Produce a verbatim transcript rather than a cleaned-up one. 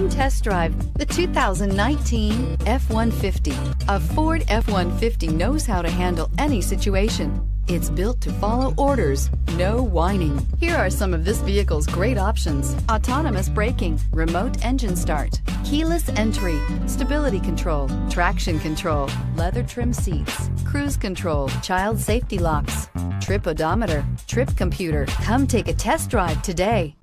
Come test drive the two thousand nineteen F one fifty. A Ford F one fifty knows how to handle any situation. It's built to follow orders, no whining. Here are some of this vehicle's great options: autonomous braking, remote engine start, keyless entry, stability control, traction control, leather trim seats, cruise control, child safety locks, trip odometer, trip computer. Come take a test drive today.